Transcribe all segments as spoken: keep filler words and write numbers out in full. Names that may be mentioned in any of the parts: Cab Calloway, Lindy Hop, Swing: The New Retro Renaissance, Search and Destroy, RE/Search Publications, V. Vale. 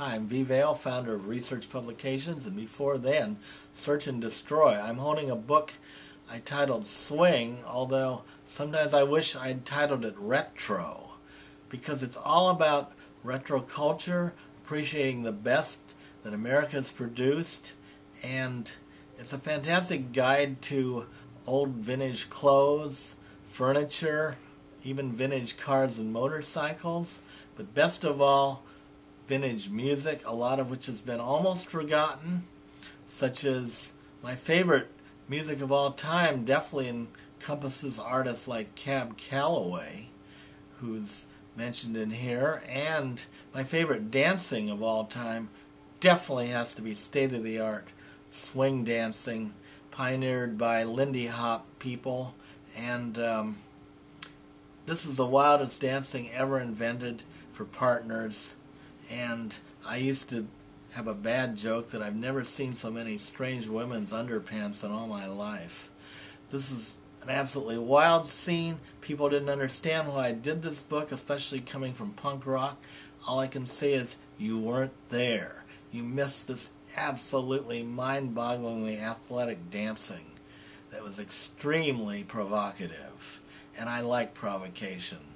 Hi, I'm V. Vale, founder of Research Publications, and before then, Search and Destroy. I'm holding a book I titled Swing, although sometimes I wish I'd titled it Retro, because it's all about retro culture, appreciating the best that America's produced, and it's a fantastic guide to old vintage clothes, furniture, even vintage cars and motorcycles, but best of all, vintage music, a lot of which has been almost forgotten, such as my favorite music of all time definitely encompasses artists like Cab Calloway, who's mentioned in here, and my favorite dancing of all time definitely has to be state-of-the-art swing dancing, pioneered by Lindy Hop people, and um, this is the wildest dancing ever invented for partners. And I used to have a bad joke that I've never seen so many strange women's underpants in all my life. This is an absolutely wild scene. People didn't understand why I did this book, especially coming from punk rock. All I can say is, you weren't there. You missed this absolutely mind-bogglingly athletic dancing that was extremely provocative. And I like provocation.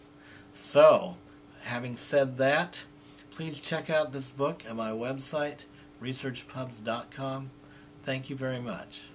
So, having said that, please check out this book at my website, research pubs dot com. Thank you very much.